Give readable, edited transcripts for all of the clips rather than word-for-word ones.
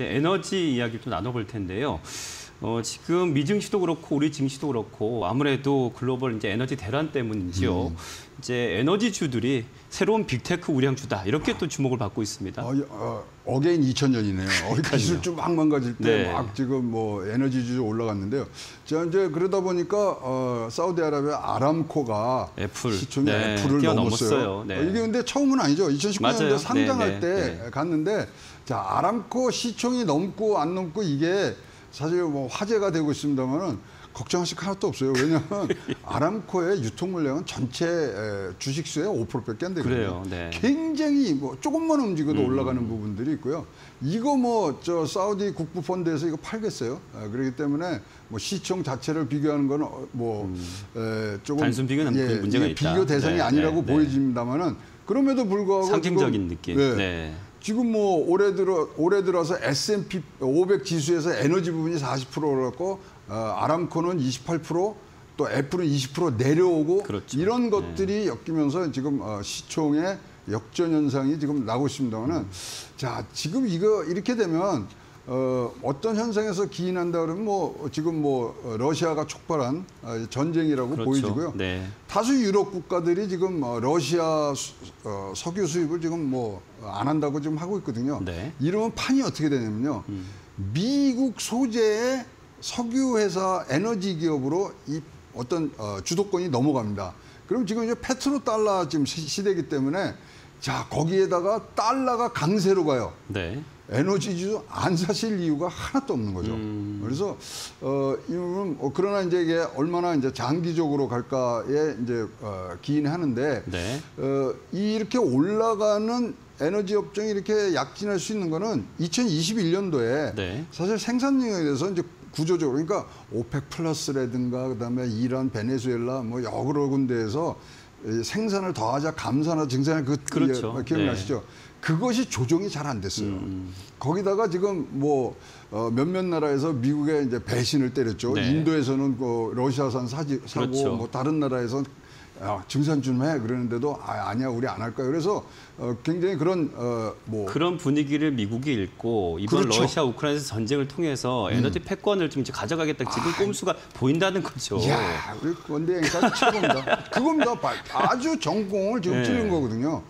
에너지 이야기도 나눠볼 텐데요. 지금 미 증시도 그렇고 우리 증시도 그렇고 아무래도 글로벌 에너지 대란 때문인지요. 이제 에너지 주들이 새로운 빅테크 우량주다 이렇게 또 주목을 받고 있습니다. 어게인 2000년이네요. 기술주 막 망가질 때 막 지금 에너지 주 올라갔는데요. 제가 이제 그러다 보니까 사우디아라비아 아람코가 애플 시총이 애플을 넘었어요. 네. 이게 근데 처음은 아니죠. 2019년에 상장할 때 갔는데 자 아람코 시총이 넘고 안 넘고 이게 사실 화제가 되고 있습니다만은 걱정하실 거 하나도 없어요. 왜냐하면 아람코의 유통 물량은 전체 주식 수의 5%밖에 안 되거든요. 네. 굉장히 조금만 움직여도 올라가는 부분들이 있고요. 이거 저 사우디 국부 펀드에서 이거 팔겠어요? 그렇기 때문에 시총 자체를 비교하는 건 조금 단순 비교는 문제가 있다. 비교 대상이 아니라고 보여집니다만은 그럼에도 불구하고 상징적인 느낌. 지금 올해 들어서 S&P 500 지수에서 에너지 부분이 40% 올랐고 아람코는 28%, 또 애플은 20% 내려오고 그렇죠. 이런 것들이 엮이면서 지금 시총의 역전 현상이 지금 나고 있습니다만은 자 지금 이거 이렇게 되면 어떤 현상에서 기인한다 그러면 지금 러시아가 촉발한 전쟁이라고 그렇죠. 보여지고요. 다수 유럽 국가들이 지금 러시아 석유 수입을 지금 안 한다고 지금 하고 있거든요. 이러면 판이 어떻게 되냐면요. 미국 소재의 석유 회사 에너지 기업으로 이 어떤 주도권이 넘어갑니다. 그럼 지금 이제 페트로 달러 지금 시대이기 때문에 자 거기에다가 달러가 강세로 가요. 에너지주 안 사실 이유가 하나도 없는 거죠. 그래서 그러나 이제 이게 얼마나 이제 장기적으로 갈까에 이제 기인하는데 이렇게 올라가는 에너지 업종이 이렇게 약진할 수 있는 거는 2021년도에 사실 생산량에 대해서 이제 구조적으로 그러니까 오펙 플러스라든가 그다음에 이란, 베네수엘라 여러 군데에서 생산을 더하자 감산하자 증산을 그렇죠. 기억나시죠? 그것이 조정이 잘 안 됐어요. 거기다가 지금 몇몇 나라에서 미국의 이제 배신을 때렸죠. 인도에서는 러시아산 사고 그렇죠. 다른 나라에서는 증산 좀 해 그러는데도 아니야 우리 안 할 거야. 그래서 굉장히 그런 그런 분위기를 미국이 읽고 이번 그렇죠. 러시아 우크라이나에서 전쟁을 통해서 에너지 패권을 좀 이제 가져가겠다 지금 꼼수가 보인다는 거죠. 야, 우리 원대행사 최고입니다. 그겁니다. 아주 전공을 지금 찌른 거거든요.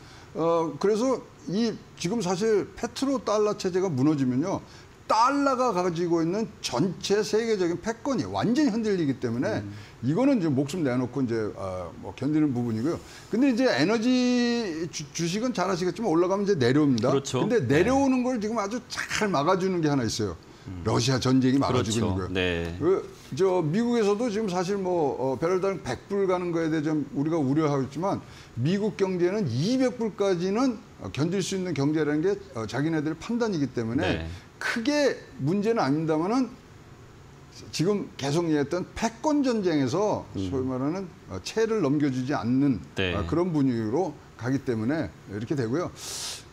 그래서 이 지금 사실 페트로 달러 체제가 무너지면요. 달러가 가지고 있는 전체 세계적인 패권이 완전히 흔들리기 때문에 이거는 이제 목숨 내놓고 이제 견디는 부분이고요. 근데 이제 에너지 주식은 잘 아시겠지만 올라가면 이제 내려옵니다. 그렇죠. 근데 내려오는 걸 지금 아주 잘 막아주는 게 하나 있어요. 러시아 전쟁이 막아주고 있는 거예요. 미국에서도 지금 사실 배럴당 100불 가는 거에 대해 좀 우리가 우려하고 있지만 미국 경제는 200불까지는 견딜 수 있는 경제라는 게 자기네들의 판단이기 때문에 크게 문제는 아닙니다만은 지금 계속 얘기했던 패권 전쟁에서 소위 말하는 채를 넘겨주지 않는 그런 분위기로 가기 때문에 이렇게 되고요.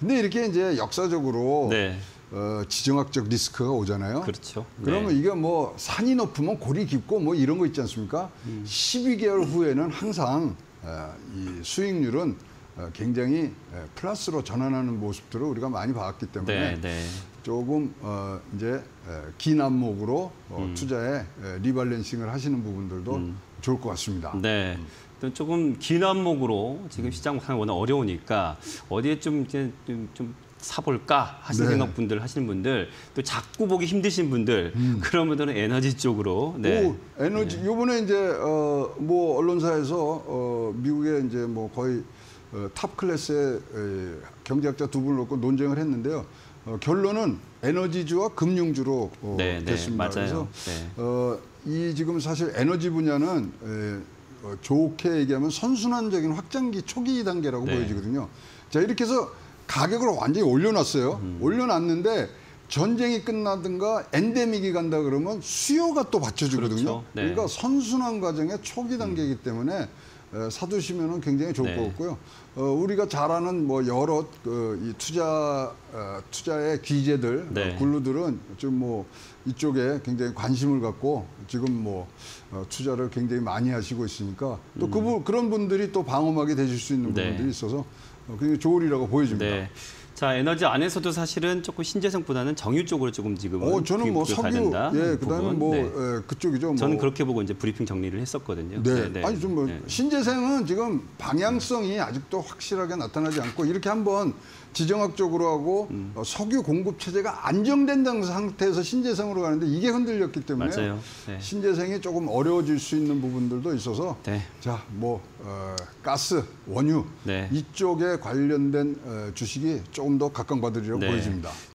근데 이렇게 이제 역사적으로 지정학적 리스크가 오잖아요. 그렇죠. 그러면 이게 산이 높으면 골이 깊고 이런 거 있지 않습니까? 12개월 후에는 항상 이 수익률은 굉장히 플러스로 전환하는 모습들을 우리가 많이 봤기 때문에 조금 이제 긴 안목으로 투자에 리밸런싱을 하시는 부분들도 좋을 것 같습니다. 조금 긴 안목으로 지금 시장 워낙 어려우니까 어디에 좀 사볼까 하시는 생각분들 하시는 분들 또 자꾸 보기 힘드신 분들 그러면은 에너지 쪽으로 에너지 요번에 이제 언론사에서 미국의 이제 거의 탑 클래스의 경제학자 두 분을 놓고 논쟁을 했는데요. 결론은 에너지주와 금융주로 됐습니다. 맞아요. 그래서 이 지금 사실 에너지 분야는 좋게 얘기하면 선순환적인 확장기 초기 단계라고 보여지거든요. 자 이렇게 해서 가격을 완전히 올려놨어요. 올려놨는데 전쟁이 끝나든가 엔데믹이 간다 그러면 수요가 또 받쳐주거든요. 그렇죠. 그러니까 선순환 과정의 초기 단계이기 때문에 사두시면 굉장히 좋을 것 같고요. 우리가 잘 아는 여러 이 투자의 기재들, 굴루들은 지금 이쪽에 굉장히 관심을 갖고 지금 투자를 굉장히 많이 하시고 있으니까 또 그런 분들이 또 방어막이 되실 수 있는 부분들이 있어서 굉장히 좋으리라고 보여집니다. 자, 에너지 안에서도 사실은 조금 신재생보다는 정유 쪽으로 조금 지금 저는 뭐 석유, 예, 그다음에 뭐 네. 예, 그쪽이죠. 뭐. 저는 그렇게 보고 이제 브리핑 정리를 했었거든요. 네, 네, 네. 아니 좀 뭐 네. 신재생은 지금 방향성이 아직도 확실하게 나타나지 않고 이렇게 한번 지정학적으로 하고 석유 공급 체제가 안정된 상태에서 신재생으로 가는데 이게 흔들렸기 때문에 네. 신재생이 조금 어려워질 수 있는 부분들도 있어서 네. 자, 뭐 가스, 원유 네. 이쪽에 관련된 주식이 조금 더 각광받으리라고 네. 보여집니다.